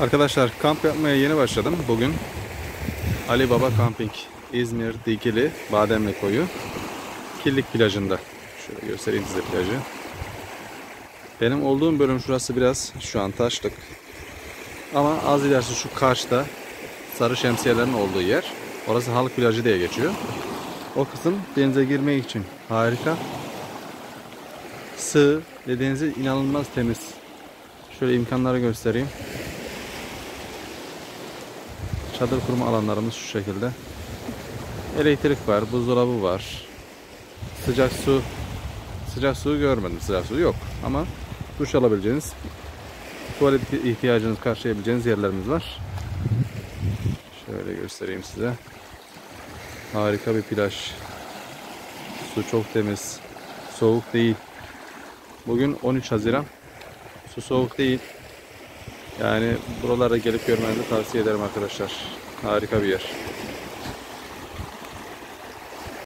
Arkadaşlar kamp yapmaya yeni başladım. Bugün Ali Baba Kamping, İzmir, Dikili, Bademli Koyu, Kirlik plajında. Şöyle göstereyim size plajı. Benim olduğum bölüm şurası biraz şu an taşlık. Ama az ilerisi şu karşıda sarı şemsiyelerin olduğu yer. Orası halk plajı diye geçiyor. O kısım denize girmek için harika. Sığ ve denizi inanılmaz temiz. Şöyle imkanları göstereyim. Çadır kurma alanlarımız şu şekilde. Elektrik var, buzdolabı var. Sıcak su görmedim. Sıcak su yok ama duş alabileceğiniz, tuvalet ihtiyacınızı karşılayabileceğiniz yerlerimiz var. Şöyle göstereyim size. Harika bir plaj. Su çok temiz. Soğuk değil. Bugün 13 Haziran. Su soğuk değil. Yani buralara gelip görmenizi tavsiye ederim arkadaşlar. Harika bir yer.